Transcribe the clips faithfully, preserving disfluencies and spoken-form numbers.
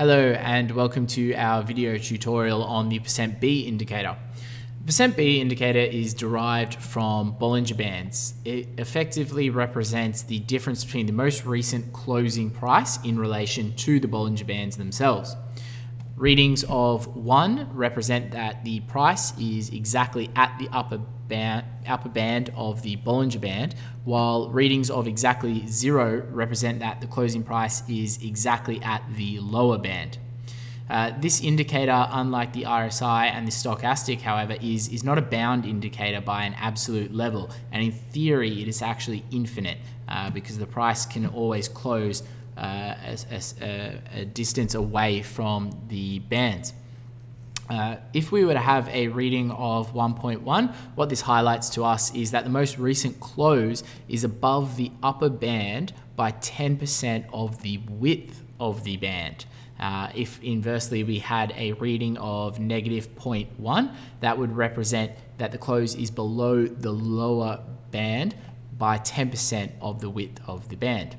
Hello and welcome to our video tutorial on the percent B indicator. The percent B indicator is derived from Bollinger Bands. It effectively represents the difference between the most recent closing price in relation to the Bollinger Bands themselves. Readings of one represent that the price is exactly at the upper band, upper band of the Bollinger Band, while readings of exactly zero represent that the closing price is exactly at the lower band. Uh, this indicator, unlike the R S I and the Stochastic, however, is, is not a bound indicator by an absolute level, and in theory it is actually infinite uh, because the price can always close uh, a, a, a distance away from the bands. Uh, if we were to have a reading of one point one, what this highlights to us is that the most recent close is above the upper band by ten percent of the width of the band. Uh, if inversely we had a reading of negative zero point one, that would represent that the close is below the lower band by ten percent of the width of the band.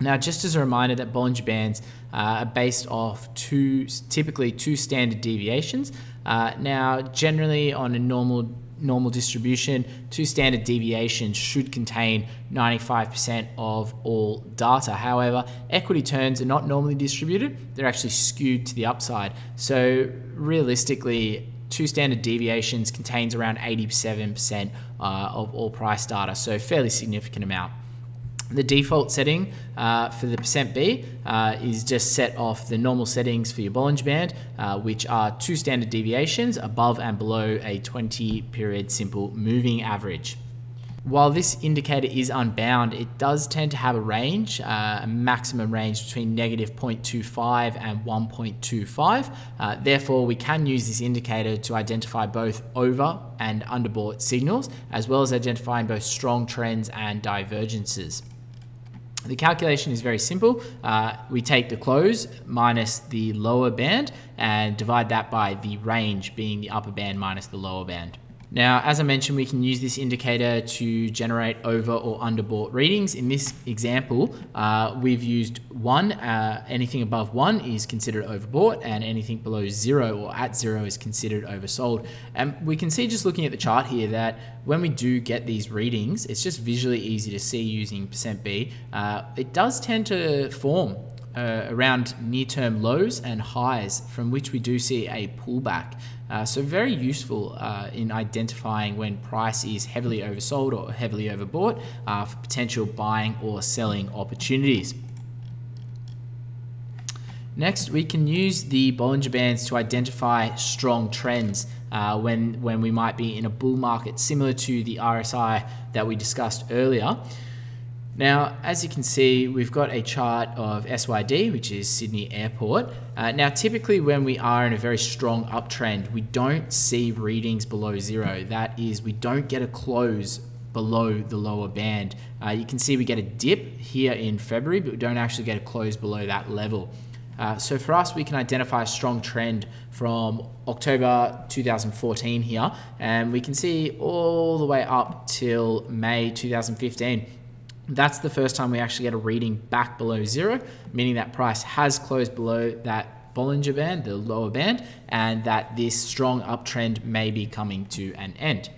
Now, just as a reminder that Bollinger Bands uh, are based off two, typically two standard deviations. Uh, now, generally on a normal normal distribution, two standard deviations should contain ninety-five percent of all data. However, equity turns are not normally distributed. They're actually skewed to the upside. So realistically, two standard deviations contains around eighty-seven percent uh, of all price data, so fairly significant amount. The default setting uh, for the percent B uh, is just set off the normal settings for your Bollinger Band, uh, which are two standard deviations above and below a twenty period simple moving average. While this indicator is unbound, it does tend to have a range, uh, a maximum range between negative zero point two five and one point two five. Uh, therefore, we can use this indicator to identify both over and underbought signals, as well as identifying both strong trends and divergences. The calculation is very simple. Uh, we take the close minus the lower band and divide that by the range, being the upper band minus the lower band. Now, as I mentioned, we can use this indicator to generate over or underbought readings. In this example, uh, we've used one. Uh, anything above one is considered overbought, and anything below zero or at zero is considered oversold. And we can see, just looking at the chart here, that when we do get these readings, it's just visually easy to see using percent B. Uh, it does tend to form Uh, around near-term lows and highs, from which we do see a pullback. Uh, so very useful uh, in identifying when price is heavily oversold or heavily overbought uh, for potential buying or selling opportunities. Next, we can use the Bollinger Bands to identify strong trends uh, when, when we might be in a bull market, similar to the R S I that we discussed earlier. Now, as you can see, we've got a chart of S Y D, which is Sydney Airport. Uh, now, typically when we are in a very strong uptrend, we don't see readings below zero. That is, we don't get a close below the lower band. Uh, you can see we get a dip here in February, but we don't actually get a close below that level. Uh, so for us, we can identify a strong trend from October two thousand fourteen here, and we can see all the way up till May two thousand fifteen. That's the first time we actually get a reading back below zero, meaning that price has closed below that Bollinger Band, the lower band, and that this strong uptrend may be coming to an end.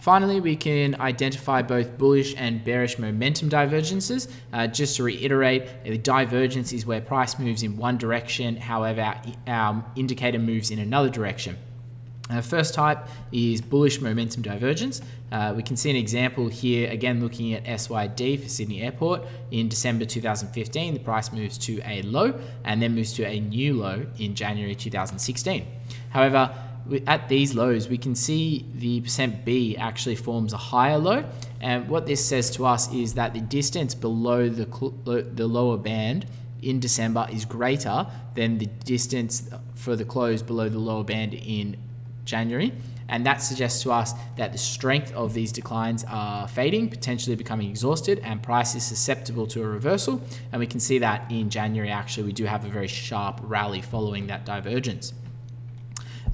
Finally, we can identify both bullish and bearish momentum divergences. Uh, just to reiterate, the divergence is where price moves in one direction, however, our indicator moves in another direction. Uh, first type is bullish momentum divergence. Uh, we can see an example here, again looking at S Y D for Sydney Airport. In December two thousand fifteen, the price moves to a low and then moves to a new low in January two thousand sixteen. However, at these lows, we can see the percent B actually forms a higher low. And what this says to us is that the distance below the, the lower band in December is greater than the distance for the close below the lower band in January, and that suggests to us that the strength of these declines are fading, potentially becoming exhausted, and price is susceptible to a reversal. And we can see that in January, actually, we do have a very sharp rally following that divergence.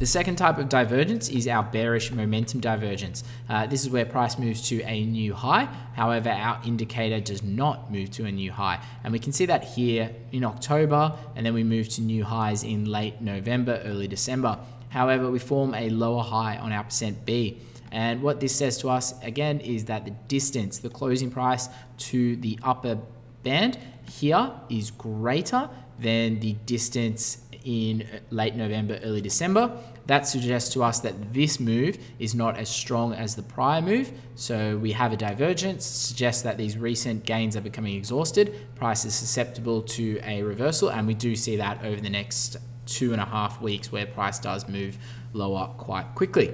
The second type of divergence is our bearish momentum divergence. Uh, this is where price moves to a new high. However, our indicator does not move to a new high. And we can see that here in October, and then we move to new highs in late November, early December. However, we form a lower high on our percent B. And what this says to us, again, is that the distance, the closing price to the upper band here is greater than the distance in late November, early December. That suggests to us that this move is not as strong as the prior move. So we have a divergence, suggests that these recent gains are becoming exhausted. Price is susceptible to a reversal, and we do see that over the next two and a half weeks where price does move lower quite quickly.